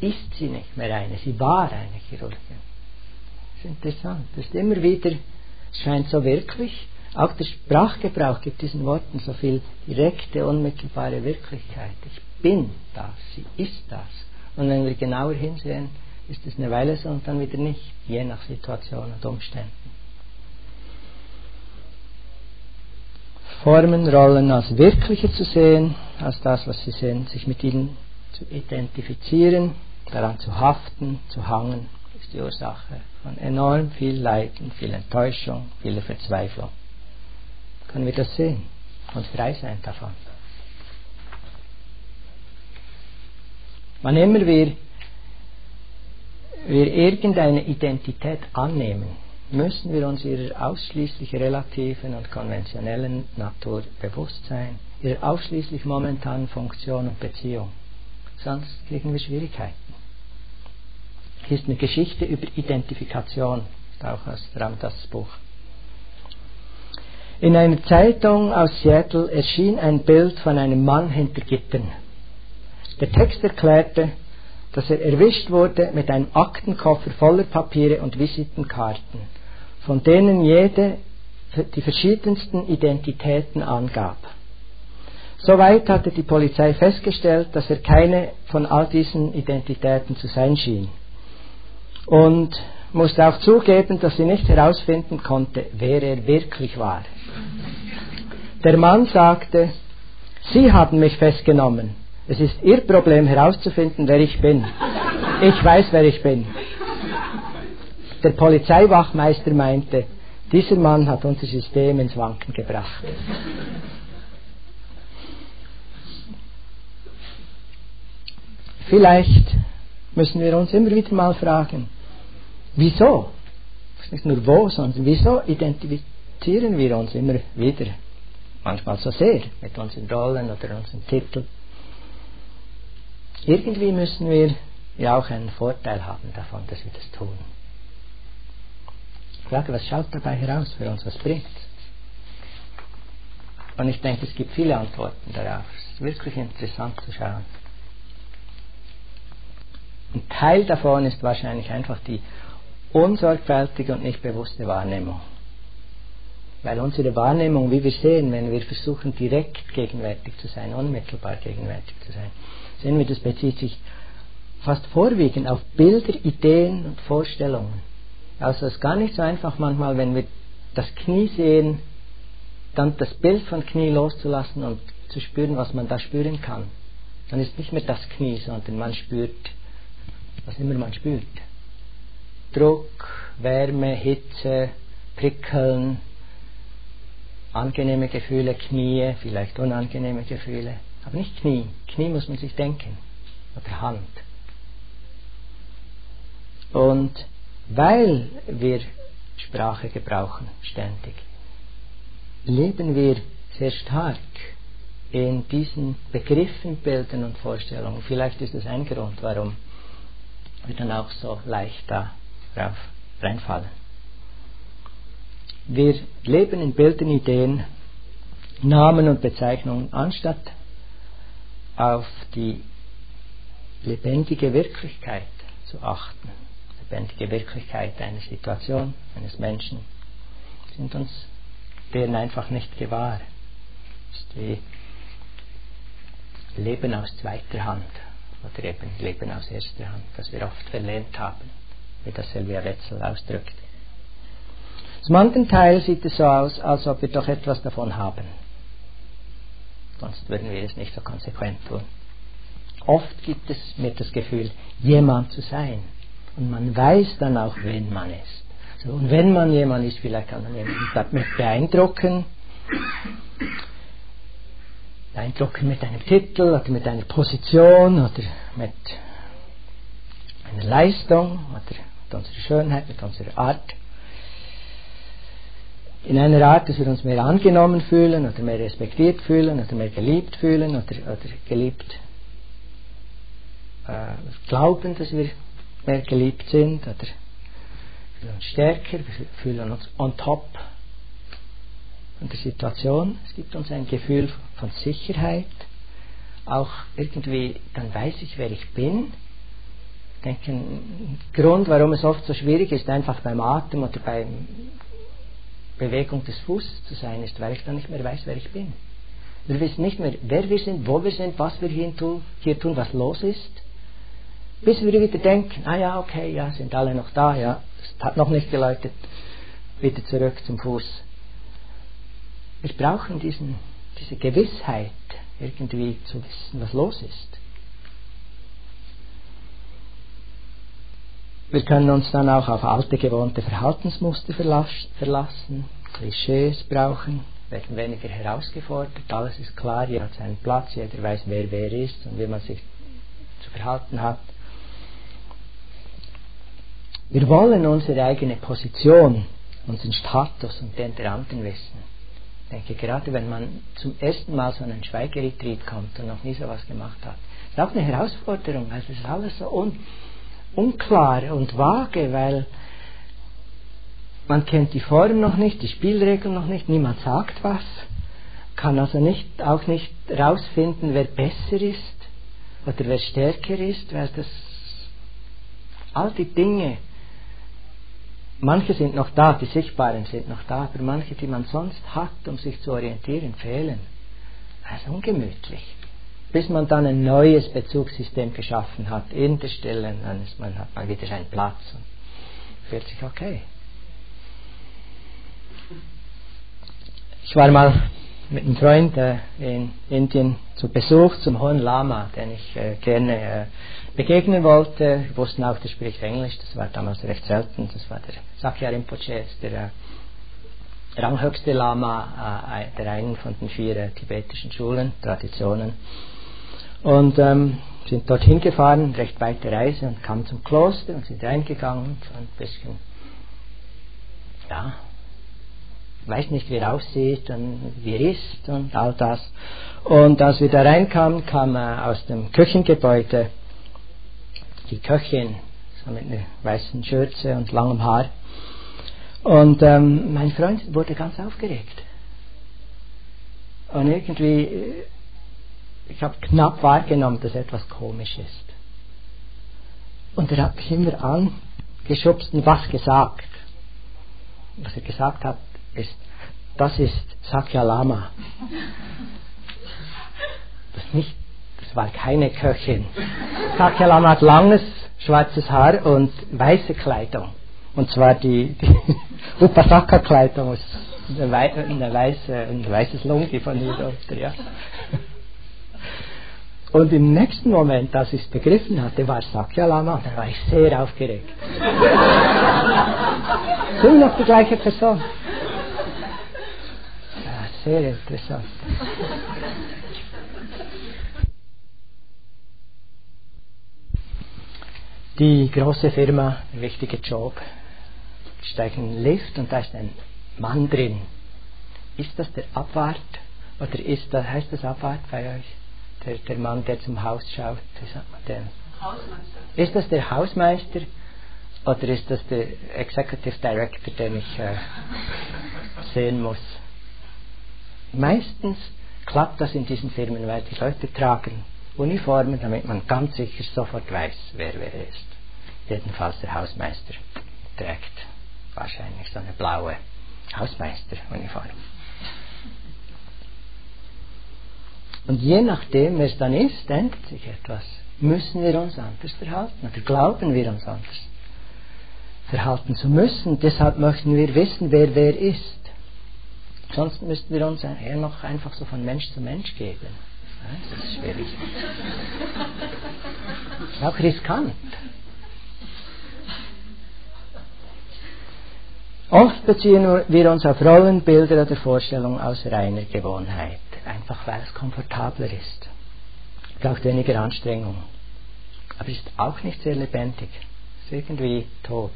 ist sie nicht mehr eine, sie war eine Chirurgin. Das ist interessant, das ist immer wieder, es scheint so wirklich, auch der Sprachgebrauch gibt diesen Worten so viel direkte, unmittelbare Wirklichkeit. Ich bin das, sie ist das. Und wenn wir genauer hinsehen, ist es eine Weile so und dann wieder nicht, je nach Situation und Umständen. Formen, Rollen als wirklicher zu sehen, als das, was sie sind, sich mit ihnen zu identifizieren, daran zu haften, zu hangen, ist die Ursache von enorm viel Leiden, viel Enttäuschung, viel Verzweiflung. Können wir das sehen und frei sein davon? Wann immer wir, wir irgendeine Identität annehmen, müssen wir uns ihrer ausschließlich relativen und konventionellen Natur bewusst sein, ihrer ausschließlich momentanen Funktion und Beziehung. Sonst kriegen wir Schwierigkeiten. Hier ist eine Geschichte über Identifikation, ist auch aus Ramdas Buch. In einer Zeitung aus Seattle erschien ein Bild von einem Mann hinter Gittern. Der Text erklärte, dass er erwischt wurde mit einem Aktenkoffer voller Papiere und Visitenkarten, von denen jede die verschiedensten Identitäten angab. Soweit hatte die Polizei festgestellt, dass er keine von all diesen Identitäten zu sein schien und musste auch zugeben, dass sie nicht herausfinden konnte, wer er wirklich war. Der Mann sagte, Sie haben mich festgenommen. Es ist Ihr Problem herauszufinden, wer ich bin. Ich weiß, wer ich bin. Der Polizeiwachmeister meinte, dieser Mann hat unser System ins Wanken gebracht. Vielleicht müssen wir uns immer wieder mal fragen, wieso? Nicht nur wo, sondern wieso identifizieren wir uns immer wieder, manchmal so sehr, mit unseren Rollen oder unseren Titeln? Irgendwie müssen wir ja auch einen Vorteil haben davon, dass wir das tun. Ich frage, was schaut dabei heraus für uns, was bringt es? Und ich denke, es gibt viele Antworten darauf. Es ist wirklich interessant zu schauen. Ein Teil davon ist wahrscheinlich einfach die unsorgfältige und nicht bewusste Wahrnehmung. Weil unsere Wahrnehmung, wie wir sehen, wenn wir versuchen, direkt gegenwärtig zu sein, unmittelbar gegenwärtig zu sein, sehen wir, das bezieht sich fast vorwiegend auf Bilder, Ideen und Vorstellungen. Also es ist gar nicht so einfach manchmal, wenn wir das Knie sehen, dann das Bild von Knie loszulassen und zu spüren, was man da spüren kann. Dann ist nicht mehr das Knie, sondern man spürt, was immer man spürt. Druck, Wärme, Hitze, Prickeln, angenehme Gefühle, Knie, vielleicht unangenehme Gefühle, aber nicht Knie. Knie muss man sich denken, oder Hand. Und weil wir Sprache gebrauchen ständig, leben wir sehr stark in diesen Begriffen, Bildern und Vorstellungen. Vielleicht ist das ein Grund, warum wir dann auch so leicht da drauf reinfallen. Wir leben in Bildern, Ideen, Namen und Bezeichnungen, anstatt auf die lebendige Wirklichkeit zu achten. Lebendige Wirklichkeit einer Situation, eines Menschen, sind uns deren einfach nicht gewahr. Das ist wie Leben aus zweiter Hand oder eben Leben aus erster Hand, das wir oft verlernt haben, wie das Sylvia Wetzel ausdrückt. Zum anderen Teil sieht es so aus, als ob wir doch etwas davon haben. Sonst würden wir es nicht so konsequent tun. Oft gibt es mir das Gefühl, jemand zu sein. Und man weiß dann auch, wen man ist. So, und wenn man jemand ist, vielleicht kann man jemanden beeindrucken. Beeindrucken mit einem Titel oder mit einer Position oder mit einer Leistung oder mit unserer Schönheit, mit unserer Art. In einer Art, dass wir uns mehr angenommen fühlen oder mehr respektiert fühlen oder mehr geliebt fühlen oder, oder geliebt äh, glauben, dass wir mehr geliebt sind oder wir fühlen uns stärker, wir fühlen uns on top von der Situation. Es gibt uns ein Gefühl von Sicherheit, auch irgendwie, dann weiß ich, wer ich bin. Ich denke, ein Grund, warum es oft so schwierig ist, einfach beim Atem oder beim Bewegung des Fußes zu sein, ist, weil ich dann nicht mehr weiß, wer ich bin. Wir wissen nicht mehr, wer wir sind, wo wir sind, was wir hier tun, hier tun, was los ist, bis wir wieder denken, ah ja, okay, ja, sind alle noch da, ja, es hat noch nicht geläutet, wieder zurück zum Fuß. Wir brauchen diesen, diese Gewissheit, irgendwie zu wissen, was los ist. Wir können uns dann auch auf alte, gewohnte Verhaltensmuster verlassen, Klischees brauchen, werden weniger herausgefordert, alles ist klar, jeder hat seinen Platz, jeder weiß, wer wer ist und wie man sich zu verhalten hat. Wir wollen unsere eigene Position, unseren Status und den der anderen wissen. Ich denke, gerade wenn man zum ersten Mal so einen Schweigeretreat kommt und noch nie so was gemacht hat, ist auch eine Herausforderung, also es ist alles so un... unklar und vage, weil man kennt die Form noch nicht, die Spielregeln noch nicht, niemand sagt was, kann also nicht, auch nicht rausfinden, wer besser ist oder wer stärker ist, weil das all die Dinge, manche sind noch da, die Sichtbaren sind noch da, aber manche, die man sonst hat, um sich zu orientieren, fehlen. Also ungemütlich. Bis man dann ein neues Bezugssystem geschaffen hat, in der Stille, dann ist man, hat man wieder seinen Platz und fühlt sich okay. Ich war mal mit einem Freund äh, in Indien zu Besuch zum Hohen Lama, den ich äh, gerne äh, begegnen wollte. Wir wussten auch, der spricht Englisch, das war damals recht selten. Das war der Sakya Rinpoche, der äh, ranghöchste Lama äh, der einen von den vier äh, tibetischen Schulen, Traditionen. Und ähm, sind dorthin gefahren, recht weite Reise, und kamen zum Kloster und sind reingegangen, so ein bisschen, ja, weiß nicht, wie er aussieht und wie er ist und all das. Und als wir da reinkamen, kam äh, aus dem Küchengebäude die Köchin, so mit einer weißen Schürze und langem Haar. Und ähm, mein Freund wurde ganz aufgeregt. Und irgendwie, ich habe knapp wahrgenommen, dass etwas komisch ist. Und er hat mich immer angeschubst und was gesagt. Was er gesagt hat, ist, das ist Sakya Lama. Das, nicht, das war keine Köchin. Sakya Lama hat langes, schwarzes Haar und weiße Kleidung. Und zwar die, die Upasaka-Kleidung, eine, eine weiße, ein weißes Lungi von hier unten. Ja. Und im nächsten Moment, als ich es begriffen hatte, war Sakya Lama, da war ich sehr aufgeregt. Sind noch die gleiche Person? Ja, sehr interessant. Die große Firma, ein wichtiger Job. Ich steige in den Lift und da ist ein Mann drin. Ist das der Abwart? Oder ist das, heißt das Abwart bei euch? Der, der Mann, der zum Haus schaut, der Hausmeister. Ist das der Hausmeister oder ist das der Executive Director, den ich äh, sehen muss? Meistens klappt das in diesen Firmen, weil die Leute tragen Uniformen, damit man ganz sicher sofort weiß, wer wer ist. Jedenfalls der Hausmeister trägt wahrscheinlich so eine blaue Hausmeisteruniform. Und je nachdem, wer es dann ist, denkt sich etwas. Müssen wir uns anders verhalten oder glauben wir uns anders verhalten zu müssen? Deshalb möchten wir wissen, wer wer ist. Sonst müssten wir uns eher noch einfach so von Mensch zu Mensch geben. Das ist schwierig. Das ist auch riskant. Oft beziehen wir uns auf Rollenbilder oder Vorstellungen aus reiner Gewohnheit. Einfach weil es komfortabler ist. Braucht weniger Anstrengung. Aber ist auch nicht sehr lebendig. Ist irgendwie tot.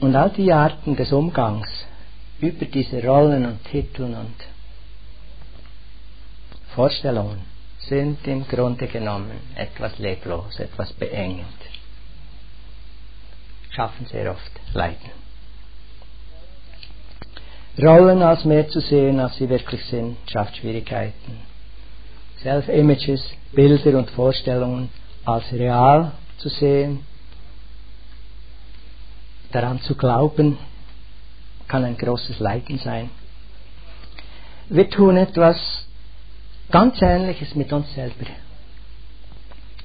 Und all die Arten des Umgangs über diese Rollen und Titeln und Vorstellungen sind im Grunde genommen etwas leblos, etwas beengend. Schaffen sehr oft Leiden. Rollen als mehr zu sehen, als sie wirklich sind, schafft Schwierigkeiten. Self-Images, Bilder und Vorstellungen als real zu sehen, daran zu glauben, kann ein großes Leiden sein. Wir tun etwas ganz Ähnliches mit uns selber.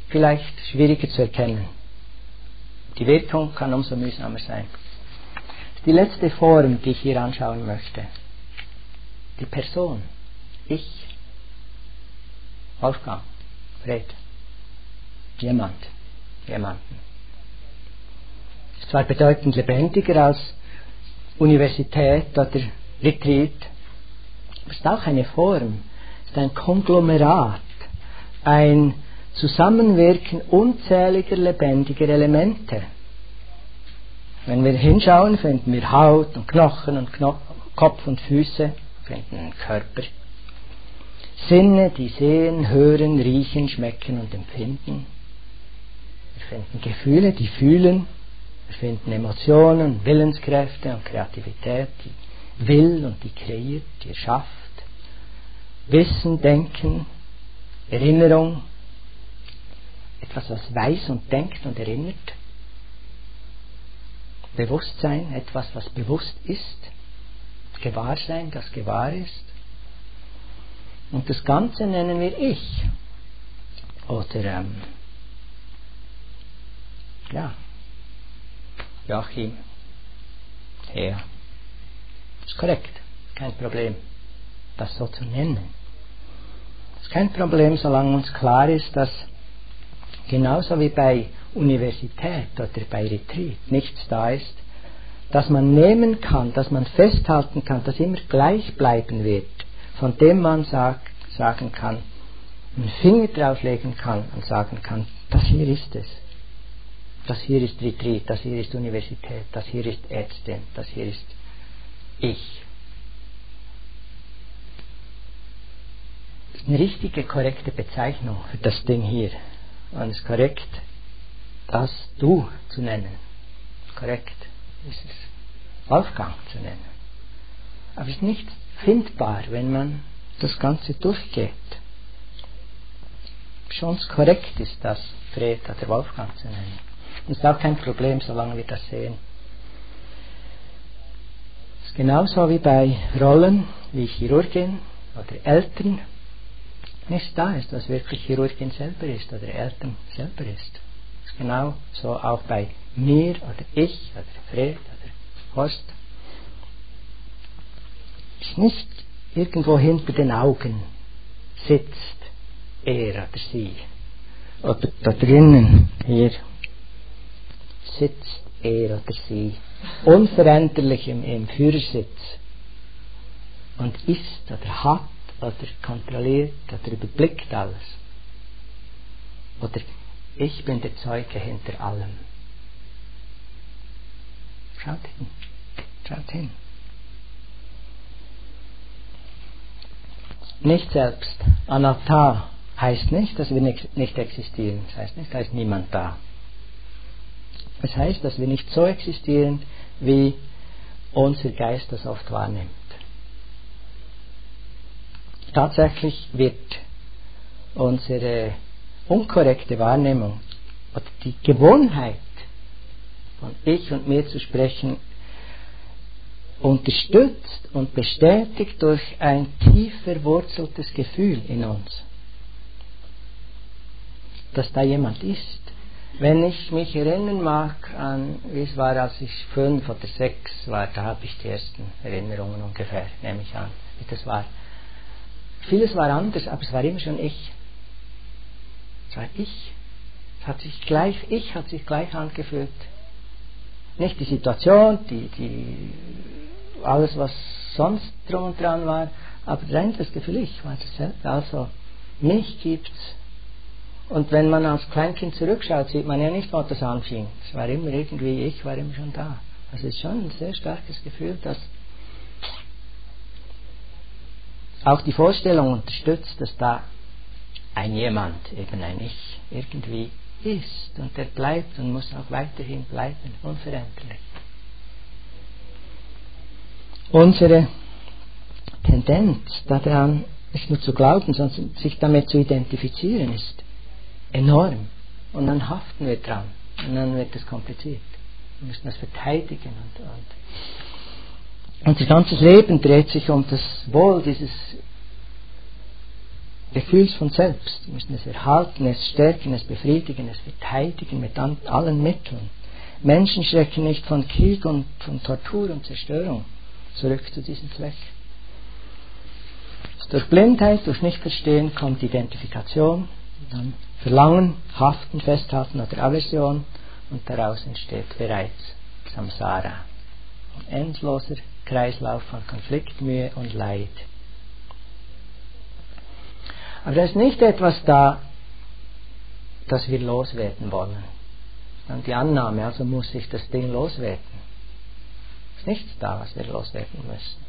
Vielleicht schwieriger zu erkennen. Die Wirkung kann umso mühsamer sein. Die letzte Form, die ich hier anschauen möchte, die Person, ich, Wolfgang, Fred, jemand, jemanden. Ist zwar bedeutend lebendiger als Universität oder Retreat, aber ist auch eine Form, ist ein Konglomerat, ein Zusammenwirken unzähliger lebendiger Elemente. Wenn wir hinschauen, finden wir Haut und Knochen und Kno- Kopf und Füße, finden einen Körper. Sinne, die sehen, hören, riechen, schmecken und empfinden. Wir finden Gefühle, die fühlen. Wir finden Emotionen, Willenskräfte und Kreativität, die will und die kreiert, die erschafft. Wissen, Denken, Erinnerung. Etwas, was weiß und denkt und erinnert. Bewusstsein, etwas, was bewusst ist. Gewahrsein, das gewahr ist. Und das Ganze nennen wir Ich. Oder, ähm, ja, Joachim, Hea. Ist korrekt, kein Problem, das so zu nennen. Ist kein Problem, solange uns klar ist, dass genauso wie bei Universität oder bei Retreat nichts da ist, dass man nehmen kann, dass man festhalten kann, dass immer gleich bleiben wird, von dem man sag, sagen kann, einen Finger drauflegen kann und sagen kann, das hier ist es, das hier ist Retreat, das hier ist Universität, das hier ist Ärztin, das hier ist ich. Das ist eine richtige, korrekte Bezeichnung für das Ding hier. Und es ist korrekt, das Du zu nennen. Korrekt ist es, Wolfgang zu nennen. Aber es ist nichts findbar, wenn man das Ganze durchgeht. Schon korrekt ist das, Fred oder Wolfgang zu nennen. Ist auch kein Problem, solange wir das sehen. Das ist genauso wie bei Rollen wie Chirurgin oder Eltern. Nichts da ist, was wirklich Chirurgin selber ist oder Eltern selber ist. Das ist genau so auch bei mir oder ich oder Fred oder Horst. Ist nicht irgendwo hinter den Augen sitzt er oder sie. Oder da drinnen, hier, sitzt er oder sie unveränderlich im, im Führersitz und ist oder hat oder kontrolliert oder überblickt alles. Oder ich bin der Zeuge hinter allem. Schaut hin, schaut hin. Nicht selbst. Anatta heißt nicht, dass wir nicht existieren. Das heißt nicht, da ist niemand da. Es heißt, dass wir nicht so existieren, wie unser Geist das oft wahrnimmt. Tatsächlich wird unsere unkorrekte Wahrnehmung oder die Gewohnheit, von ich und mir zu sprechen, unterstützt und bestätigt durch ein tief verwurzeltes Gefühl in uns, dass da jemand ist. Wenn ich mich erinnern mag an, wie es war, als ich fünf oder sechs war, da habe ich die ersten Erinnerungen ungefähr, nehme ich an, wie das war. Vieles war anders, aber es war immer schon ich. Es war ich. Es hat sich gleich, ich hat sich gleich angefühlt. Nicht die Situation, die, die, alles was sonst drum und dran war, aber rein das Gefühl, ich war das selbst. Also, mich gibt's. Und wenn man als Kleinkind zurückschaut, sieht man ja nicht, wo das anfing. Es war immer irgendwie, ich war immer schon da. Also es ist schon ein sehr starkes Gefühl, dass auch die Vorstellung unterstützt, dass da ein jemand, eben ein Ich, irgendwie ist. Und der bleibt und muss auch weiterhin bleiben, unveränderlich. Unsere Tendenz daran, nicht nur zu glauben, sondern sich damit zu identifizieren, ist enorm. Und dann haften wir dran. Und dann wird es kompliziert. Wir müssen das verteidigen. Und, und. Unser ganzes Leben dreht sich um das Wohl dieses Gefühls von selbst. Wir müssen es erhalten, es stärken, es befriedigen, es verteidigen mit an, allen Mitteln. Menschen schrecken nicht von Krieg und von Tortur und Zerstörung. Zurück zu diesem Zweck. Durch Blindheit, durch Nichtverstehen kommt Identifikation, dann Verlangen, Haften, Festhalten oder Aversion, und daraus entsteht bereits Samsara. Ein endloser Kreislauf von Konflikt, Mühe und Leid. Aber da ist nicht etwas da, das wir loswerden wollen. Dann die Annahme, also muss ich das Ding loswerden. Es ist nichts da, was wir loswerden müssen.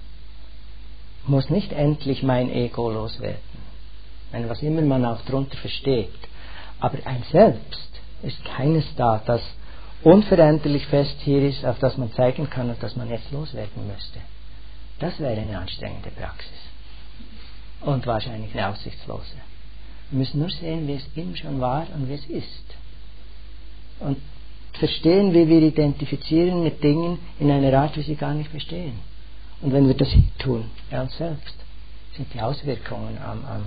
Muss nicht endlich mein Ego loswerden, wenn was immer man auch darunter versteht. Aber ein Selbst ist keines da, das unveränderlich fest hier ist, auf das man zeigen kann und das man jetzt loswerden müsste. Das wäre eine anstrengende Praxis und wahrscheinlich eine aussichtslose. Wir müssen nur sehen, wie es immer schon war und wie es ist, und verstehen, wie wir identifizieren mit Dingen in einer Art, wie sie gar nicht bestehen. Und wenn wir das tun, bei uns selbst, sind die Auswirkungen am, am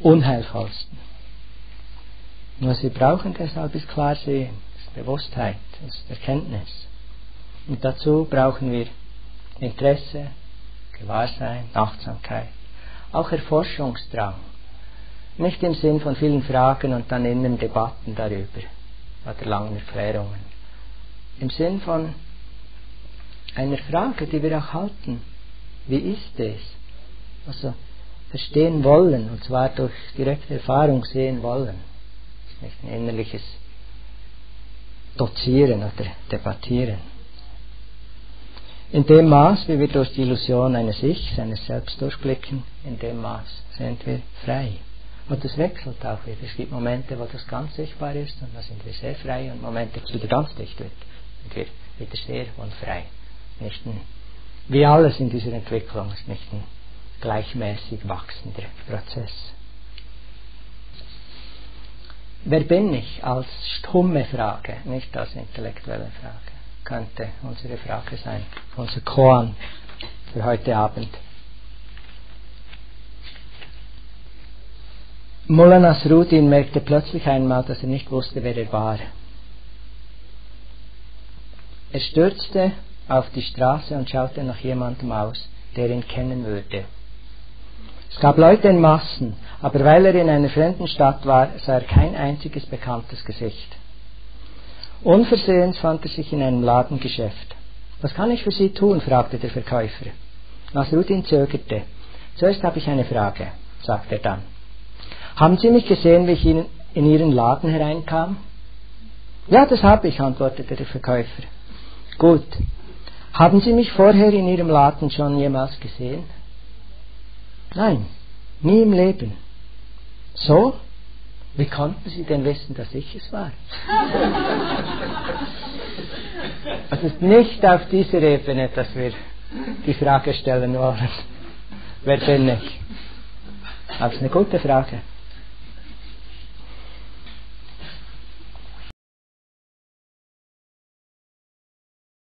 unheilvollsten. Und was wir brauchen deshalb, ist Klarsehen, ist Bewusstheit, ist Erkenntnis. Und dazu brauchen wir Interesse, Gewahrsein, Achtsamkeit, auch Erforschungsdrang. Nicht im Sinn von vielen Fragen und dann inneren Debatten darüber oder langen Erklärungen. Im Sinn von einer Frage, die wir auch halten. Wie ist es? Also verstehen wollen, und zwar durch direkte Erfahrung sehen wollen. Das ist nicht ein innerliches Dozieren oder Debattieren. In dem Maß, wie wir durch die Illusion eines Ichs, eines Selbst durchblicken, in dem Maß sind wir frei. Und das wechselt auch wieder. Es gibt Momente, wo das ganz sichtbar ist und da sind wir sehr frei, und Momente, wo es wieder ganz dicht wird und wir wieder sehr unfrei. Nicht ein, wie alles in dieser Entwicklung ist nicht ein gleichmäßig wachsender Prozess. Wer bin ich als stumme Frage, nicht als intellektuelle Frage, könnte unsere Frage sein, unser Koan für heute Abend. Mullah Nasruddin merkte plötzlich einmal, dass er nicht wusste, wer er war. Er stürzte auf die Straße und schaute nach jemandem aus, der ihn kennen würde. Es gab Leute in Massen, aber weil er in einer fremden Stadt war, sah er kein einziges bekanntes Gesicht. Unversehens fand er sich in einem Ladengeschäft. Was kann ich für Sie tun? Fragte der Verkäufer. Nasruddin zögerte. Zuerst habe ich eine Frage, sagte er dann. Haben Sie mich gesehen, wie ich in Ihren Laden hereinkam? Ja, das habe ich, antwortete der Verkäufer. Gut. Haben Sie mich vorher in Ihrem Laden schon jemals gesehen? Nein, nie im Leben. So? Wie konnten Sie denn wissen, dass ich es war? Es ist nicht auf dieser Ebene, dass wir die Frage stellen wollen. Wer bin ich? Das ist eine gute Frage.